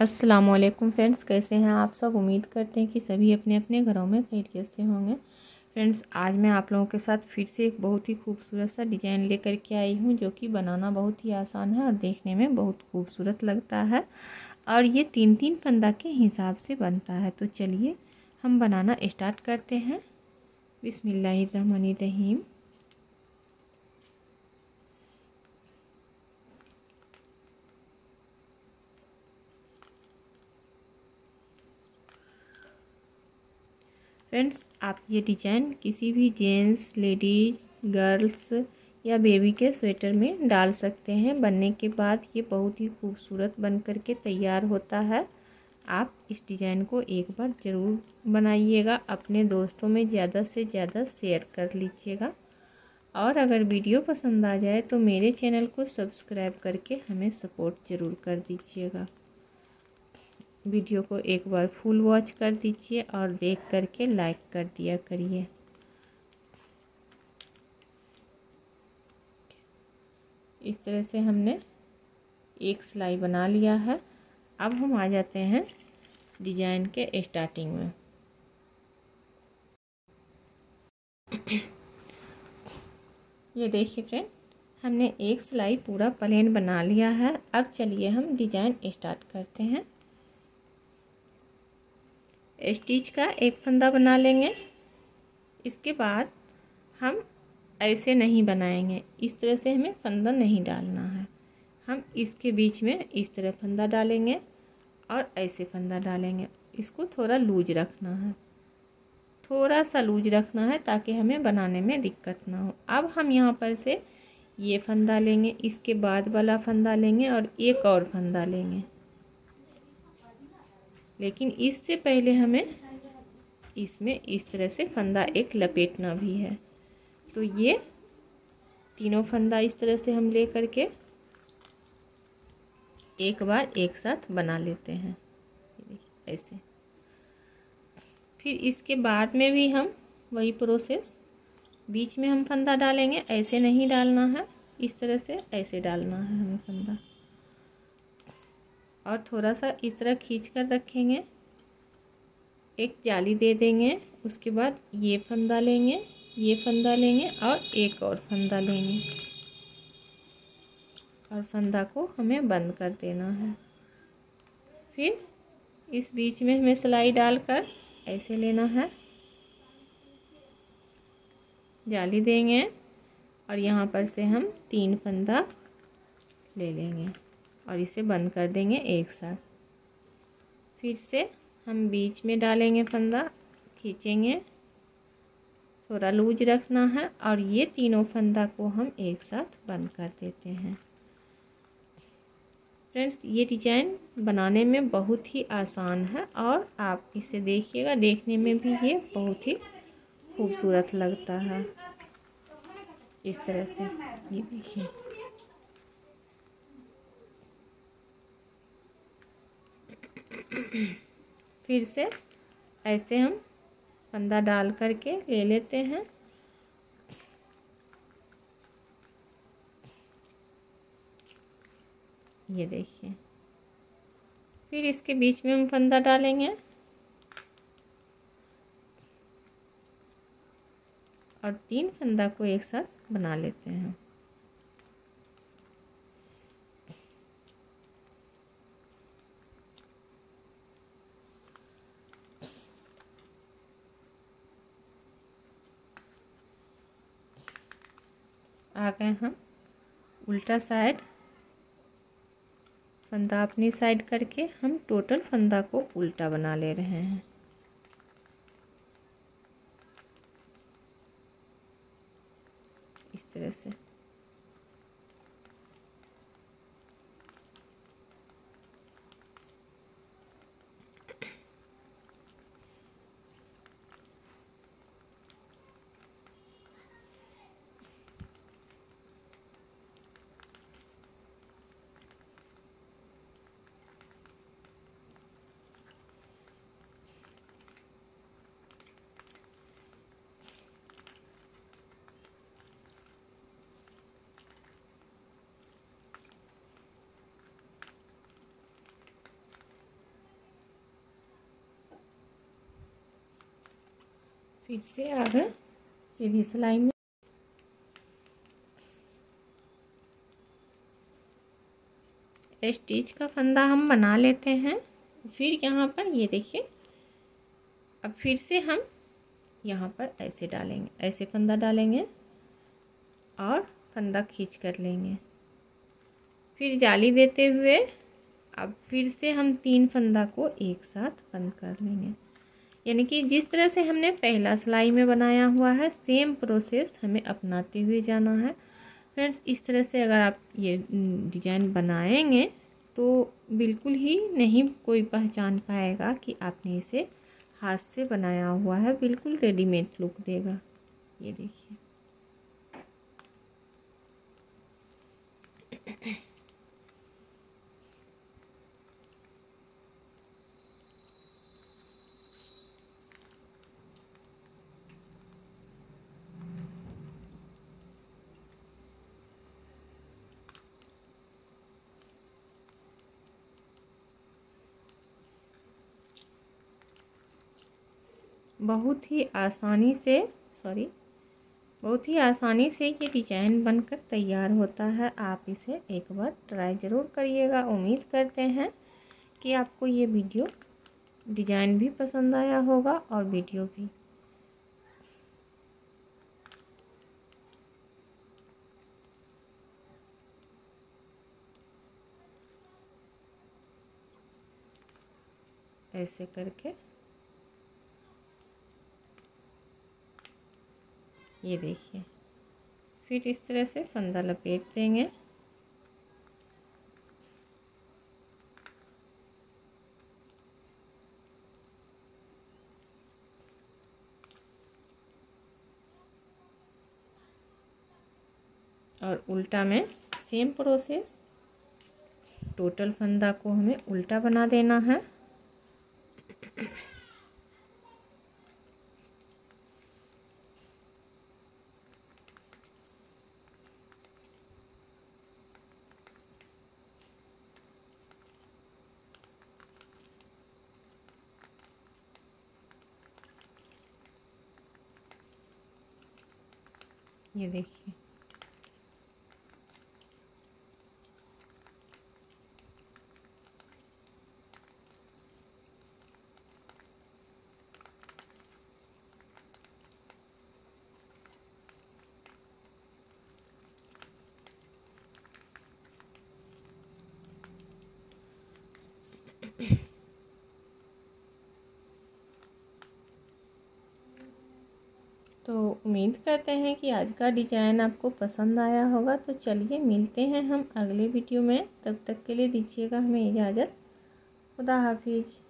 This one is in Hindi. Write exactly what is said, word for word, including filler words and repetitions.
अस्सलाम वालेकुम फ्रेंड्स, कैसे हैं आप सब। उम्मीद करते हैं कि सभी अपने अपने घरों में खैरियत से होंगे। फ्रेंड्स, आज मैं आप लोगों के साथ फिर से एक बहुत ही खूबसूरत सा डिज़ाइन लेकर के आई हूँ, जो कि बनाना बहुत ही आसान है और देखने में बहुत खूबसूरत लगता है। और ये तीन तीन फंदा के हिसाब से बनता है। तो चलिए हम बनाना स्टार्ट करते हैं। बिस्मिल्लाहिर्रहमानिर्रहीम। फ्रेंड्स, आप ये डिज़ाइन किसी भी जेंट्स, लेडीज, गर्ल्स या बेबी के स्वेटर में डाल सकते हैं। बनने के बाद ये बहुत ही खूबसूरत बन कर के तैयार होता है। आप इस डिज़ाइन को एक बार ज़रूर बनाइएगा, अपने दोस्तों में ज़्यादा से ज़्यादा शेयर कर लीजिएगा। और अगर वीडियो पसंद आ जाए तो मेरे चैनल को सब्सक्राइब करके हमें सपोर्ट ज़रूर कर दीजिएगा। वीडियो को एक बार फुल वॉच कर दीजिए और देख करके लाइक कर दिया करिए। इस तरह से हमने एक सिलाई बना लिया है। अब हम आ जाते हैं डिज़ाइन के स्टार्टिंग में। ये देखिए फ्रेंड, हमने एक सिलाई पूरा प्लेन बना लिया है। अब चलिए हम डिज़ाइन स्टार्ट करते हैं। स्टिच का एक फंदा बना लेंगे। इसके बाद हम ऐसे नहीं बनाएंगे, इस तरह से हमें फंदा नहीं डालना है। हम इसके बीच में इस तरह फंदा डालेंगे और ऐसे फंदा डालेंगे। इसको थोड़ा लूज रखना है, थोड़ा सा लूज रखना है ताकि हमें बनाने में दिक्कत ना हो। अब हम यहाँ पर से ये फंदा लेंगे, इसके बाद वाला फंदा लेंगे और एक और फंदा लेंगे। लेकिन इससे पहले हमें इसमें इस तरह से फंदा एक लपेटना भी है। तो ये तीनों फंदा इस तरह से हम ले करके एक बार एक साथ बना लेते हैं ऐसे। फिर इसके बाद में भी हम वही प्रोसेस, बीच में हम फंदा डालेंगे। ऐसे नहीं डालना है, इस तरह से ऐसे डालना है हमें फंदा। और थोड़ा सा इस तरह खींच कर रखेंगे, एक जाली दे देंगे। उसके बाद ये फंदा लेंगे, ये फंदा लेंगे और एक और फंदा लेंगे और फंदा को हमें बंद कर देना है। फिर इस बीच में हमें सिलाई डालकर ऐसे लेना है, जाली देंगे और यहाँ पर से हम तीन फंदा ले लेंगे और इसे बंद कर देंगे एक साथ। फिर से हम बीच में डालेंगे फंदा, खींचेंगे, थोड़ा लूज रखना है और ये तीनों फंदा को हम एक साथ बंद कर देते हैं। फ्रेंड्स, ये डिज़ाइन बनाने में बहुत ही आसान है और आप इसे देखिएगा, देखने में भी ये बहुत ही खूबसूरत लगता है। इस तरह से ये देखिए, फिर से ऐसे हम फंदा डाल करके ले लेते हैं। ये देखिए, फिर इसके बीच में हम फंदा डालेंगे और तीन फंदा को एक साथ बना लेते हैं। आ गए हम उल्टा साइड, फंदा अपनी साइड करके हम टोटल फंदा को उल्टा बना ले रहे हैं। इस तरह से फिर से आधा सीधी सिलाई में स्टिच का फंदा हम बना लेते हैं। फिर यहाँ पर ये देखिए, अब फिर से हम यहाँ पर ऐसे डालेंगे, ऐसे फंदा डालेंगे और फंदा खींच कर लेंगे। फिर जाली देते हुए अब फिर से हम तीन फंदा को एक साथ बंद कर लेंगे। यानी कि जिस तरह से हमने पहला सिलाई में बनाया हुआ है, सेम प्रोसेस हमें अपनाते हुए जाना है फ्रेंड्स। इस तरह से अगर आप ये डिज़ाइन बनाएंगे तो बिल्कुल ही नहीं कोई पहचान पाएगा कि आपने इसे हाथ से बनाया हुआ है, बिल्कुल रेडीमेड लुक देगा। ये देखिए, बहुत ही आसानी से सॉरी बहुत ही आसानी से ये डिजाइन बनकर तैयार होता है। आप इसे एक बार ट्राई ज़रूर करिएगा। उम्मीद करते हैं कि आपको ये वीडियो डिजाइन भी पसंद आया होगा और वीडियो भी। ऐसे करके ये देखिए, फिर इस तरह से फंदा लपेट देंगे। और उल्टा में सेम प्रोसेस, टोटल फंदा को हमें उल्टा बना देना है। ये देखिए, तो उम्मीद करते हैं कि आज का डिज़ाइन आपको पसंद आया होगा। तो चलिए मिलते हैं हम अगले वीडियो में, तब तक के लिए दीजिएगा हमें इजाज़त। खुदा हाफिज़।